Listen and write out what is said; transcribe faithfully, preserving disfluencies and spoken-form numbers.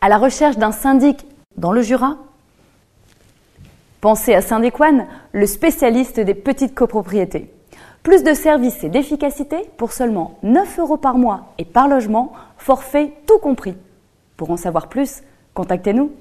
à la recherche d'un syndic dans le Jura? Pensez à Syndic One, le spécialiste des petites copropriétés. Plus de services et d'efficacité pour seulement neuf euros par mois et par logement, forfait tout compris. Pour en savoir plus, contactez-nous.